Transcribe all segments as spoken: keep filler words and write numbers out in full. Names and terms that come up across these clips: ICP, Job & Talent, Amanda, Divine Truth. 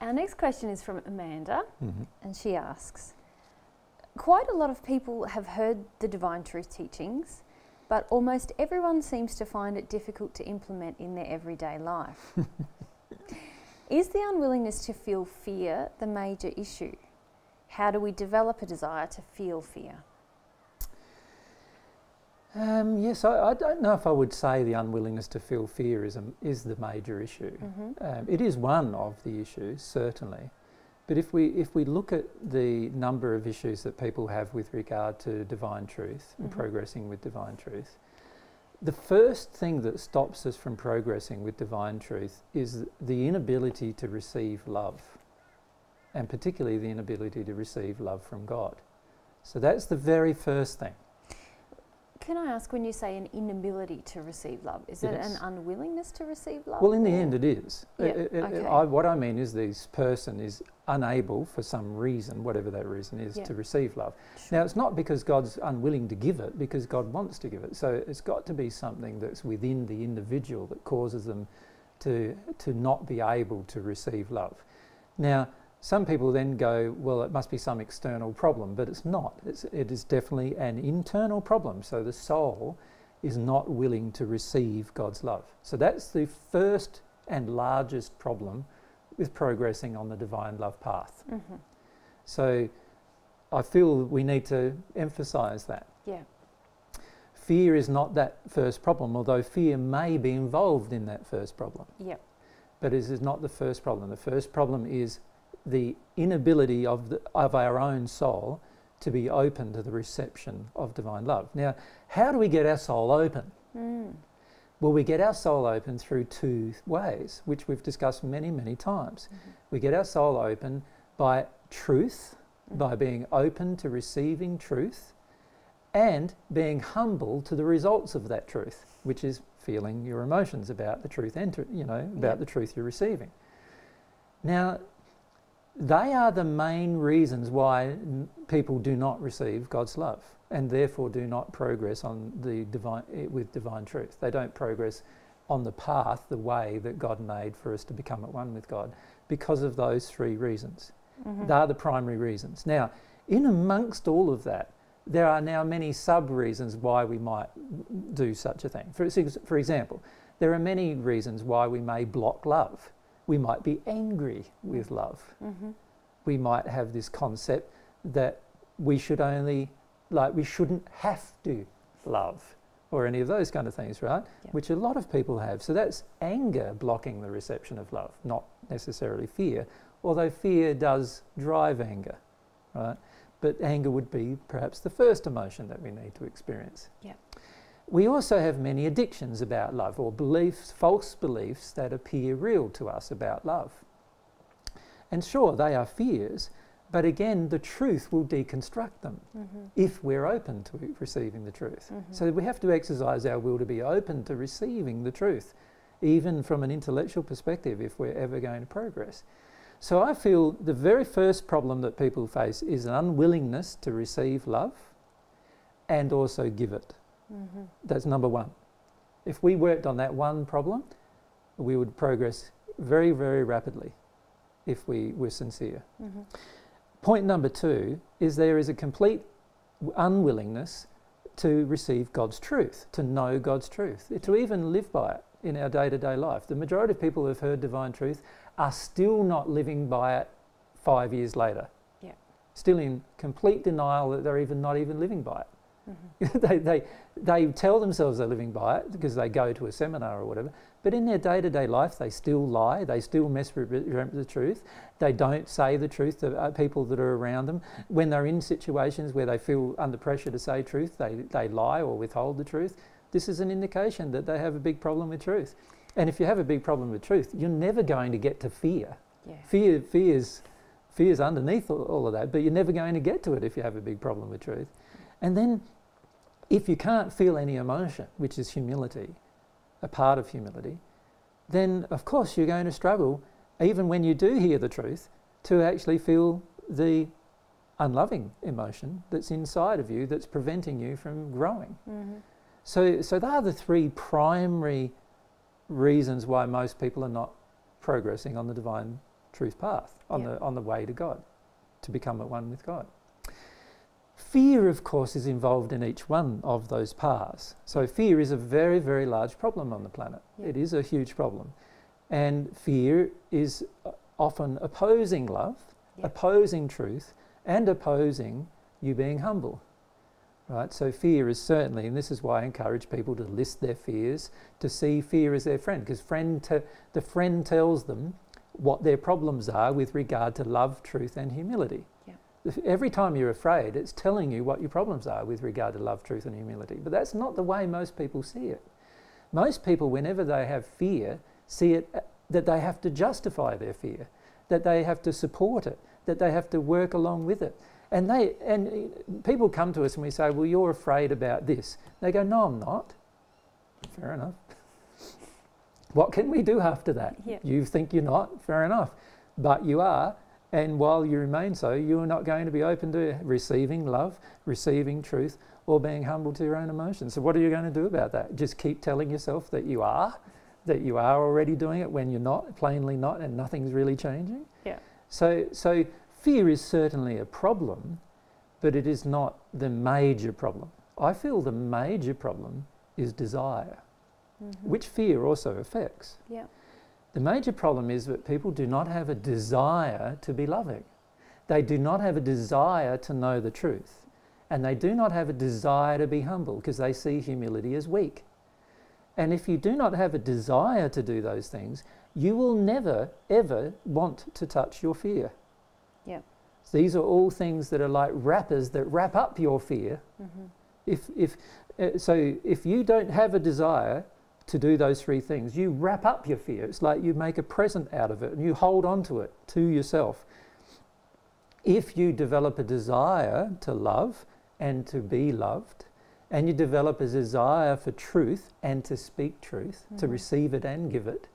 Our next question is from Amanda, mm-hmm. and she asks, quite a lot of people have heard the Divine Truth teachings, but almost everyone seems to find it difficult to implement in their everyday life. Is the unwillingness to feel fear the major issue? How do we develop a desire to feel fear? Um, yes, I, I don't know if I would say the unwillingness to feel fear is, a, is the major issue. Mm-hmm. um, it is one of the issues, certainly. But if we, if we look at the number of issues that people have with regard to Divine Truth, mm-hmm. and progressing with Divine Truth, the first thing that stops us from progressing with Divine Truth is the inability to receive love, and particularly the inability to receive love from God. So that's the very first thing. Can I ask, when you say an inability to receive love, is yes. it an unwillingness to receive love? Well, in the yeah. end it is. Yep. It, it, okay. I, what I mean is this person is unable for some reason, whatever that reason is, yep. to receive love. Sure. Now, it's not because God's unwilling to give it, because God wants to give it. So it's got to be something that's within the individual that causes them to, to not be able to receive love. Now, some people then go, well, it must be some external problem, but it's not. It's, it is definitely an internal problem. So the soul is not willing to receive God's love. So that's the first and largest problem with progressing on the divine love path. Mm-hmm. So I feel we need to emphasize that. Yeah. Fear is not that first problem, although fear may be involved in that first problem. Yeah. But it is not the first problem. The first problem is the inability of, the, of our own soul to be open to the reception of divine love. Now, how do we get our soul open? Mm. Well, we get our soul open through two ways, which we've discussed many, many times. Mm-hmm. We get our soul open by truth, mm-hmm. by being open to receiving truth, and being humble to the results of that truth, which is feeling your emotions about the truth, enter, you know, about yeah. the truth you're receiving. Now, they are the main reasons why people do not receive God's love, and therefore do not progress on the divine, with divine truth. They don't progress on the path, the way that God made for us to become at one with God, because of those three reasons. Mm-hmm. They are the primary reasons. Now, in amongst all of that, there are now many sub-reasons why we might do such a thing. For, for example, there are many reasons why we may block love. We might be angry with love. Mm-hmm. We might have this concept that we should only, like, we shouldn't have to love, or any of those kind of things, right? Yeah. Which a lot of people have. So that's anger blocking the reception of love, not necessarily fear, although fear does drive anger, right? But anger would be perhaps the first emotion that we need to experience. Yeah. We also have many addictions about love, or beliefs, false beliefs that appear real to us about love. And sure, they are fears, but again, the truth will deconstruct them, mm-hmm. if we're open to receiving the truth. Mm-hmm. So we have to exercise our will to be open to receiving the truth, even from an intellectual perspective, if we're ever going to progress. So I feel the very first problem that people face is an unwillingness to receive love and also give it. Mm-hmm. That's number one. If we worked on that one problem, we would progress very, very rapidly if we were sincere. Mm-hmm. Point number two is there is a complete unwillingness to receive God's truth, to know God's truth, to even live by it in our day-to-day life. The majority of people who have heard divine truth are still not living by it five years later. Yeah. Still in complete denial that they're even not even living by it. Mm-hmm. they, they, they tell themselves they're living by it because they go to a seminar or whatever, but in their day-to-day life they still lie, they still misrepresent the truth, they don't say the truth to people that are around them. When they're in situations where they feel under pressure to say truth, they, they lie or withhold the truth. This is an indication that they have a big problem with truth. And if you have a big problem with truth, you're never going to get to fear. Yeah. Fear, fear is, fear is underneath all of that, but you're never going to get to it if you have a big problem with truth. And then, if you can't feel any emotion, which is humility, a part of humility, then of course you're going to struggle, even when you do hear the truth, to actually feel the unloving emotion that's inside of you that's preventing you from growing. Mm-hmm. So, so they are the three primary reasons why most people are not progressing on the divine truth path, on, yep. the, on the way to God, to become at one with God. Fear, of course, is involved in each one of those paths. So fear is a very, very large problem on the planet. Yep. It is a huge problem. And fear is often opposing love, yep. opposing truth, and opposing you being humble. Right? So fear is certainly, and this is why I encourage people to list their fears, to see fear as their friend, because friend te- the friend tells them what their problems are with regard to love, truth, and humility. Yeah. Every time you're afraid, it's telling you what your problems are with regard to love, truth, and humility. But that's not the way most people see it. Most people, whenever they have fear, see it that they have to justify their fear, that they have to support it, that they have to work along with it. And they and people come to us and we say, well, you're afraid about this. They go, no, I'm not. Fair enough. What can we do after that? Yeah. You think you're not, fair enough. But you are, and while you remain so, you are not going to be open to receiving love, receiving truth, or being humble to your own emotions. So what are you going to do about that? Just keep telling yourself that you are, that you are already doing it when you're not, plainly not, and nothing's really changing? Yeah. So, so fear is certainly a problem, but it is not the major problem. I feel the major problem is desire, mm-hmm. which fear also affects. Yeah. The major problem is that people do not have a desire to be loving. They do not have a desire to know the truth. And they do not have a desire to be humble because they see humility as weak. And if you do not have a desire to do those things, you will never, ever want to touch your fear. Yep. These are all things that are like wrappers that wrap up your fear. Mm-hmm. If, if, uh, so if you don't have a desire to do those three things, you wrap up your fear. It's like you make a present out of it and you hold on to it, to yourself. If you develop a desire to love and to be loved, and you develop a desire for truth and to speak truth, mm-hmm. to receive it and give it,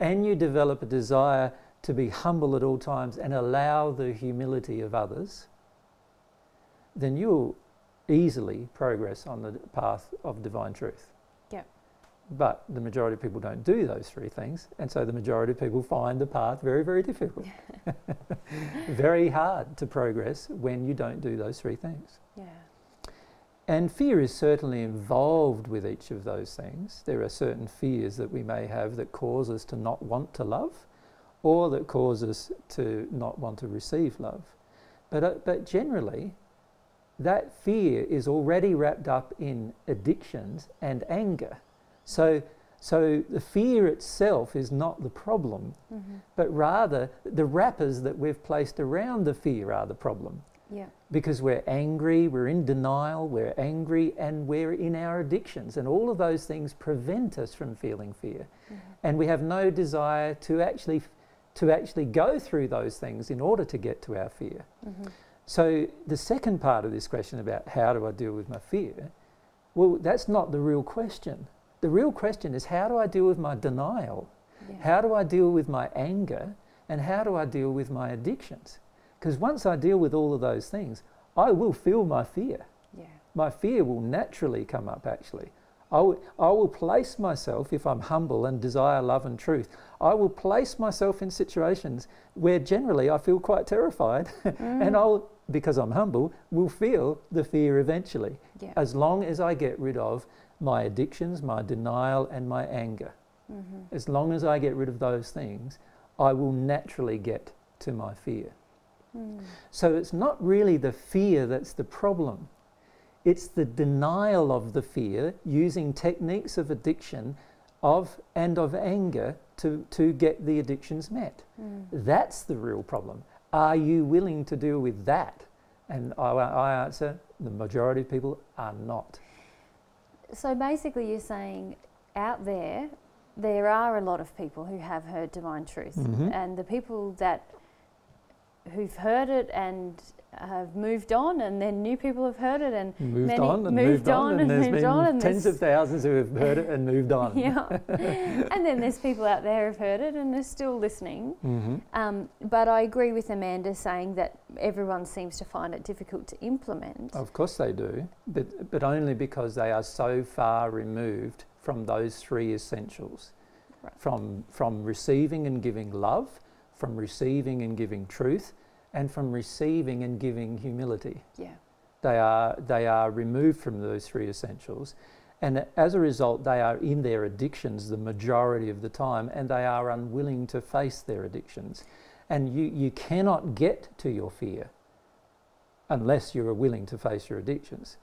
and you develop a desire to be humble at all times and allow the humility of others, then you'll easily progress on the path of divine truth. Yeah. But the majority of people don't do those three things, and so the majority of people find the path very, very difficult. Very hard to progress when you don't do those three things. Yeah. And fear is certainly involved with each of those things. There are certain fears that we may have that cause us to not want to love, or that cause us to not want to receive love. But, uh, but generally, that fear is already wrapped up in addictions and anger. So, so the fear itself is not the problem, mm-hmm. but rather the wrappers that we've placed around the fear are the problem. Yeah. Because we're angry, we're in denial, we're angry, and we're in our addictions. And all of those things prevent us from feeling fear. Mm-hmm. And we have no desire to actually to actually go through those things in order to get to our fear. Mm-hmm. So the second part of this question about how do I deal with my fear, well, that's not the real question. The real question is, how do I deal with my denial? Yeah. How do I deal with my anger? And how do I deal with my addictions? Because once I deal with all of those things, I will feel my fear. Yeah. My fear will naturally come up, actually. I will, I will place myself, if I'm humble and desire love and truth, I will place myself in situations where generally I feel quite terrified, mm. and I'll, because I'm humble, will feel the fear eventually, yeah. as long as I get rid of my addictions, my denial, and my anger. Mm-hmm. As long as I get rid of those things, I will naturally get to my fear. Mm. So it's not really the fear that's the problem. It's the denial of the fear using techniques of addiction of and of anger to, to get the addictions met. Mm. That's the real problem. Are you willing to deal with that? And I, I answer, the majority of people are not. So basically you're saying out there, there are a lot of people who have heard divine truth, mm-hmm. and the people that who've heard it and have moved on, and then new people have heard it and moved many on and moved, moved on, on and, and moved on, and there's been tens of thousands who have heard it and moved on. Yeah. And then there's people out there who've heard it and are still listening. Mm-hmm. Um, but I agree with Amanda saying that everyone seems to find it difficult to implement. Of course they do, but, but only because they are so far removed from those three essentials. Right. From, from receiving and giving love, from receiving and giving truth, and from receiving and giving humility. Yeah. They are, they are removed from those three essentials. And as a result, they are in their addictions the majority of the time, and they are unwilling to face their addictions. And you, you cannot get to your fear unless you are willing to face your addictions.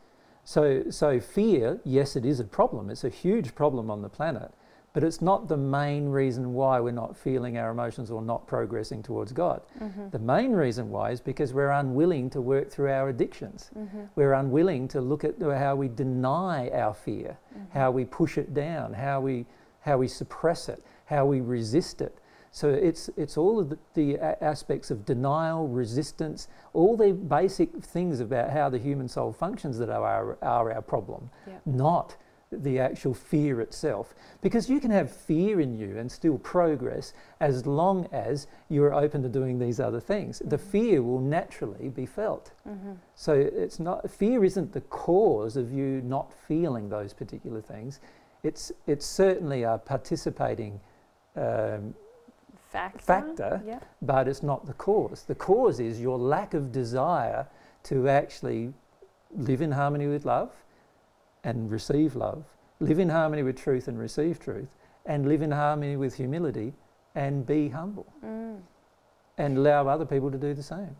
So, so fear, yes, it is a problem. It's a huge problem on the planet, but it's not the main reason why we're not feeling our emotions or not progressing towards God. Mm-hmm. The main reason why is because we're unwilling to work through our addictions. Mm-hmm. We're unwilling to look at how we deny our fear, mm-hmm. how we push it down, how we, how we suppress it, how we resist it. So it's, it's all of the, the aspects of denial, resistance, all the basic things about how the human soul functions that are our, are our problem, yep. not the actual fear itself. Because you can have fear in you and still progress as long as you're open to doing these other things. Mm-hmm. The fear will naturally be felt. Mm-hmm. So it's not, fear isn't the cause of you not feeling those particular things. It's, it's certainly a participating um, factor, factor yeah. but it's not the cause. The cause is your lack of desire to actually live in harmony with love and receive love, live in harmony with truth and receive truth, and live in harmony with humility and be humble, mm. and allow other people to do the same.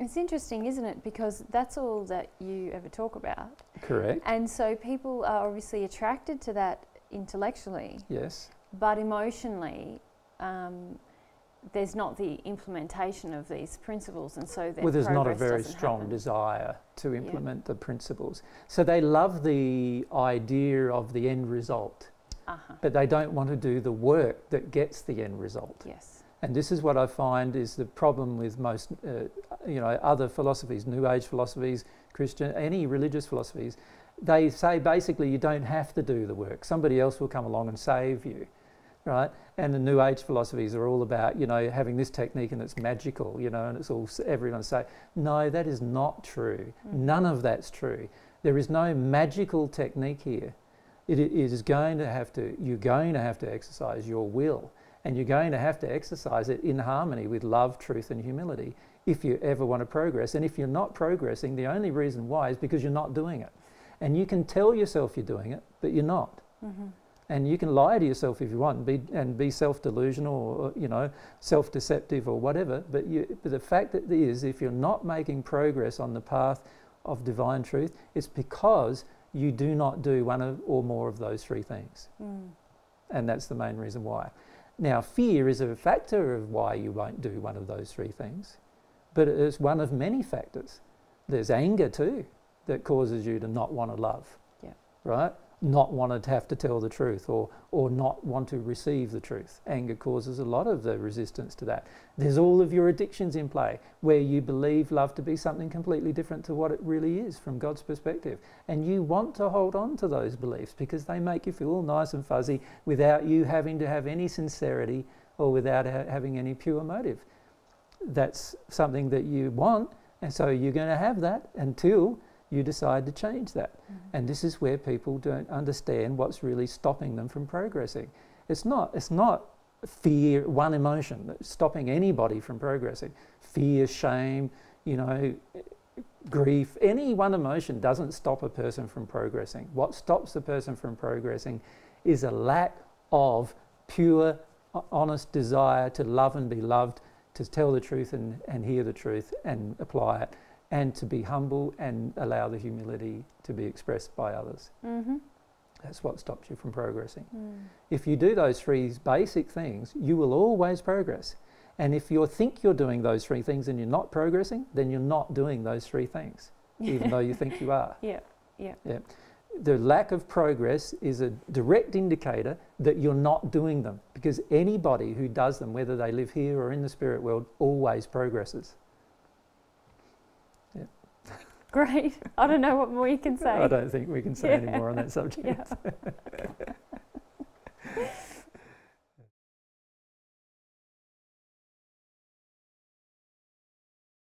It's interesting, isn't it? Because that's all that you ever talk about. Correct. And so people are obviously attracted to that intellectually. Yes. But emotionally, um, there's not the implementation of these principles, and so well, there's not a very strong happen. desire to implement yeah. the principles. So they love the idea of the end result, uh-huh. but they don't want to do the work that gets the end result. Yes. And this is what I find is the problem with most, uh, you know, other philosophies, New Age philosophies, Christian, any religious philosophies. They say basically you don't have to do the work. Somebody else will come along and save you. Right? And the New Age philosophies are all about, you know, having this technique and it's magical, you know, and it's all, everyone's saying, no, that is not true. Mm-hmm. None of that's true. There is no magical technique here. It, it is going to have to, you're going to have to exercise your will, and you're going to have to exercise it in harmony with love, truth, and humility if you ever want to progress. And if you're not progressing, the only reason why is because you're not doing it. And you can tell yourself you're doing it, but you're not. Mm-hmm. And you can lie to yourself if you want, and be, and be self-delusional, or, you know, self-deceptive or whatever. But, you, but the fact is, if you're not making progress on the path of divine truth, it's because you do not do one of, or more of those three things. Mm. And that's the main reason why. Now, fear is a factor of why you won't do one of those three things, but it's one of many factors. There's anger too that causes you to not want to love, yeah. right? Not want to have to tell the truth, or, or not want to receive the truth. Anger causes a lot of the resistance to that. There's all of your addictions in play, where you believe love to be something completely different to what it really is from God's perspective. And you want to hold on to those beliefs because they make you feel all nice and fuzzy without you having to have any sincerity or without ha having any pure motive. That's something that you want, and so you're going to have that until you decide to change that. Mm-hmm. And this is where people don't understand what's really stopping them from progressing. It's not, it's not fear, one emotion that's stopping anybody from progressing. Fear, shame, you know, grief, any one emotion doesn't stop a person from progressing. What stops a person from progressing is a lack of pure, honest desire to love and be loved, to tell the truth and, and hear the truth and apply it, and to be humble and allow the humility to be expressed by others. Mm-hmm. That's what stops you from progressing. Mm. If you do those three basic things, you will always progress. And if you think you're doing those three things and you're not progressing, then you're not doing those three things, even though you think you are. Yeah, yeah. yeah. The lack of progress is a direct indicator that you're not doing them, because anybody who does them, whether they live here or in the spirit world, always progresses. Great. I don't know what more you can say. I don't think we can say yeah. any more on that subject. Yeah.